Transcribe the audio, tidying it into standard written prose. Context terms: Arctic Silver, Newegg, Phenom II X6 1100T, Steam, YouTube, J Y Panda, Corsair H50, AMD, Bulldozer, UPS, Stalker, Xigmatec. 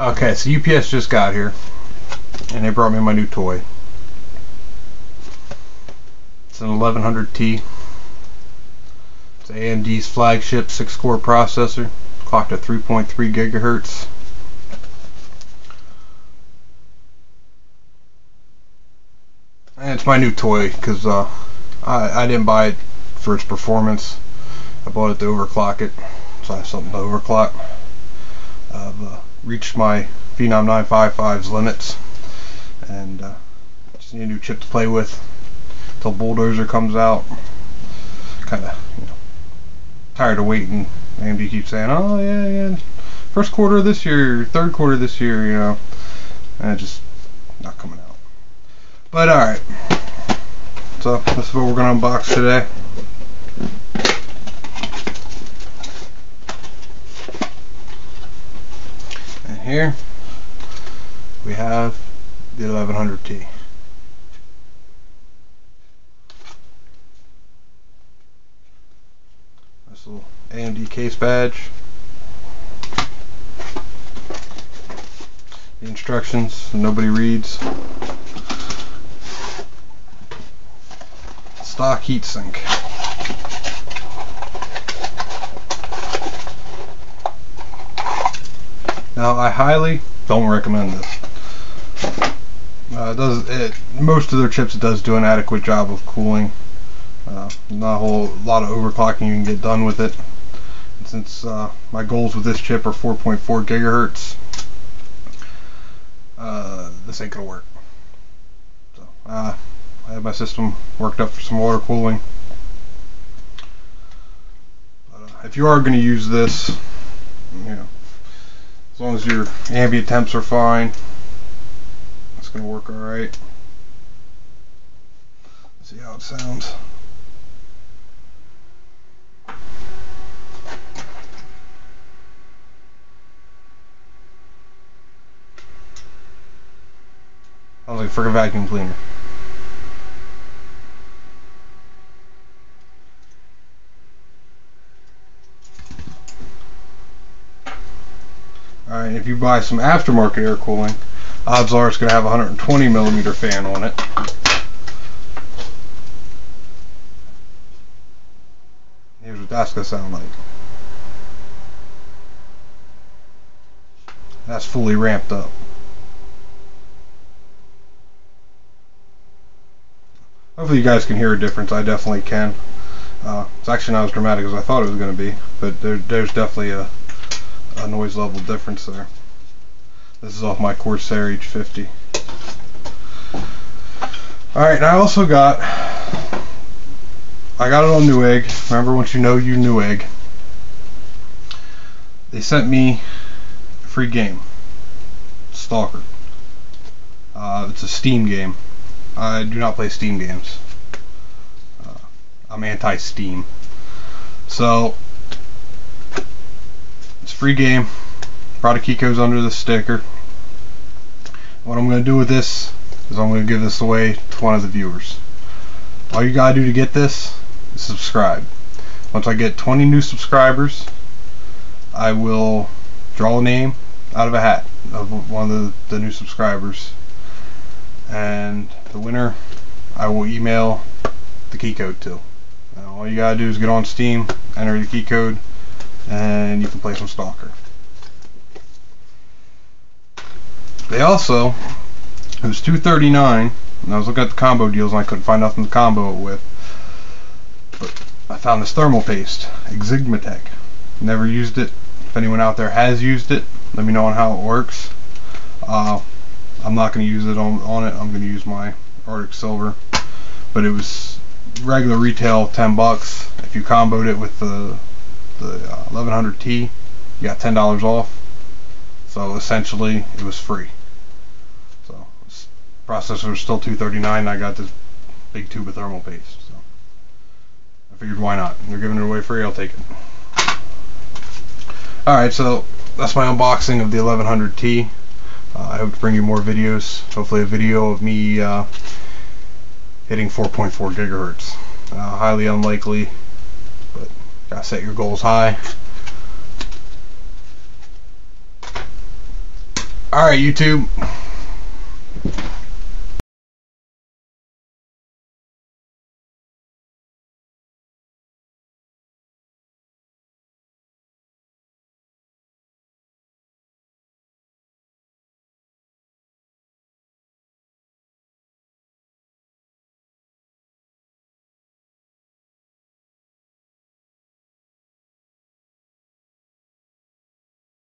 Okay, so UPS just got here and they brought me my new toy. It's an 1100T. It's AMD's flagship 6-core processor, clocked at 3.3 gigahertz. And it's my new toy because I didn't buy it for its performance. I bought it to overclock it, so I have something to overclock. I've reached my Phenom 955's limits, and just need a new chip to play with until Bulldozer comes out. Kind of, you know, tired of waiting. AMD keeps saying, "Oh yeah, first quarter of this year, third quarter of this year," you know, and it's just not coming out. But all right, so this is what we're gonna unbox today. Here we have the 1100T. This little AMD case badge. The instructions nobody reads. Stock heatsink. Now, I highly don't recommend this. Most of their chips, it does do an adequate job of cooling. Not a whole lot of overclocking you can get done with it. And since my goals with this chip are 4.4 gigahertz, this ain't gonna work. So, I have my system worked up for some water cooling. But, if you are gonna use this, you know, as long as your ambient temps are fine, it's going to work all right. Let's see how it sounds. Sounds like a freaking vacuum cleaner. Alright, if you buy some aftermarket air cooling, odds are it's going to have a 120mm fan on it. Here's what that's going to sound like. That's fully ramped up. Hopefully you guys can hear a difference. I definitely can. It's actually not as dramatic as I thought it was going to be, but there's definitely a noise level difference there. This is off my Corsair H50. Alright, I also got, I got it on Newegg. Remember, once you know, you Newegg. They sent me a free game, Stalker. It's a Steam game. I do not play Steam games. I'm anti-Steam. So free game, product Kiko's under the sticker. What I'm going to do with this is I'm going to give this away to one of the viewers. All you gotta do to get this is subscribe. Once I get 20 new subscribers, I will draw a name out of a hat of one of the new subscribers, and the winner I will email the key code to. Now, all you gotta do is get on Steam, enter the key code, and you can play some Stalker. They also, it was $239, and I was looking at the combo deals and I couldn't find nothing to combo it with. But I found this thermal paste, Xigmatec. Never used it. If anyone out there has used it, let me know on how it works. I'm not going to use it on it. I'm going to use my Arctic Silver. But it was regular retail, 10 bucks. If you comboed it with the 1100T, you got $10 off, so essentially it was free. So this processor was still $239, and I got this big tube of thermal paste, so I figured, why not? They're giving it away free, I'll take it. Alright, so that's my unboxing of the 1100T. I hope to bring you more videos, hopefully a video of me hitting 4.4 gigahertz. Highly unlikely, but gotta set your goals high. Alright, YouTube.